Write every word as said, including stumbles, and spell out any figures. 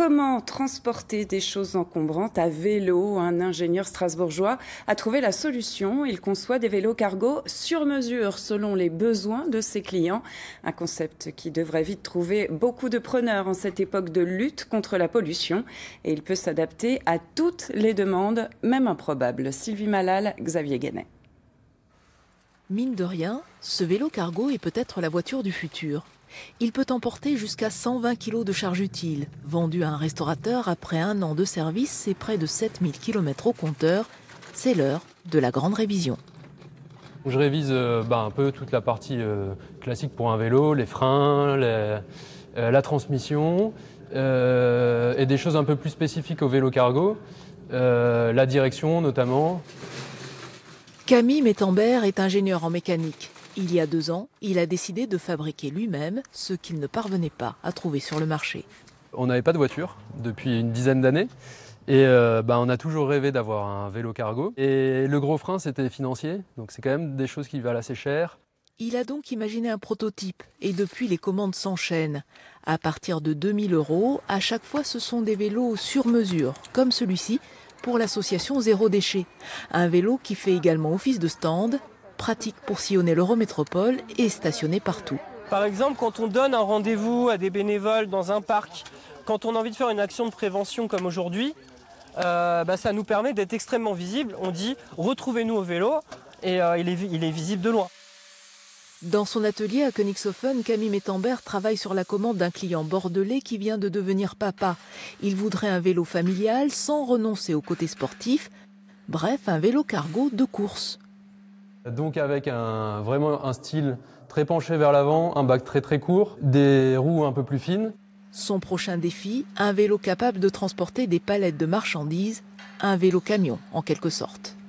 comment transporter des choses encombrantes à vélo. Un ingénieur strasbourgeois a trouvé la solution. Il conçoit des vélos cargo sur mesure selon les besoins de ses clients. Un concept qui devrait vite trouver beaucoup de preneurs en cette époque de lutte contre la pollution. Et il peut s'adapter à toutes les demandes, même improbables. Sylvie Malal, Xavier Guenet. Mine de rien, ce vélo cargo est peut-être la voiture du futur. Il peut emporter jusqu'à cent vingt kilos de charge utile. Vendu à un restaurateur après un an de service et près de sept mille kilomètres au compteur, c'est l'heure de la grande révision. Je révise euh, bah, un peu toute la partie euh, classique pour un vélo, les freins, les, euh, la transmission euh, et des choses un peu plus spécifiques au vélo cargo, euh, la direction notamment. Camille Mettembert est ingénieure en mécanique. Il y a deux ans, il a décidé de fabriquer lui-même ce qu'il ne parvenait pas à trouver sur le marché. On n'avait pas de voiture depuis une dizaine d'années et euh, bah, on a toujours rêvé d'avoir un vélo cargo. Et le gros frein, c'était financier, donc c'est quand même des choses qui valent assez cher. Il a donc imaginé un prototype et depuis, les commandes s'enchaînent. À partir de deux mille euros, à chaque fois, ce sont des vélos sur mesure, comme celui-ci, pour l'association Zéro Déchet. Un vélo qui fait également office de stand, pratique pour sillonner l'Eurométropole et stationner partout. Par exemple, quand on donne un rendez-vous à des bénévoles dans un parc, quand on a envie de faire une action de prévention comme aujourd'hui, euh, bah, ça nous permet d'être extrêmement visible. On dit « retrouvez-nous au vélo » et euh, il est, il est visible de loin. Dans son atelier à Königshofen, Camille Mettembert travaille sur la commande d'un client bordelais qui vient de devenir papa. Il voudrait un vélo familial sans renoncer au côté sportif. Bref, un vélo cargo de course. Donc avec un, vraiment un style très penché vers l'avant, un bac très très court, des roues un peu plus fines. Son prochain défi, un vélo capable de transporter des palettes de marchandises, un vélo camion en quelque sorte.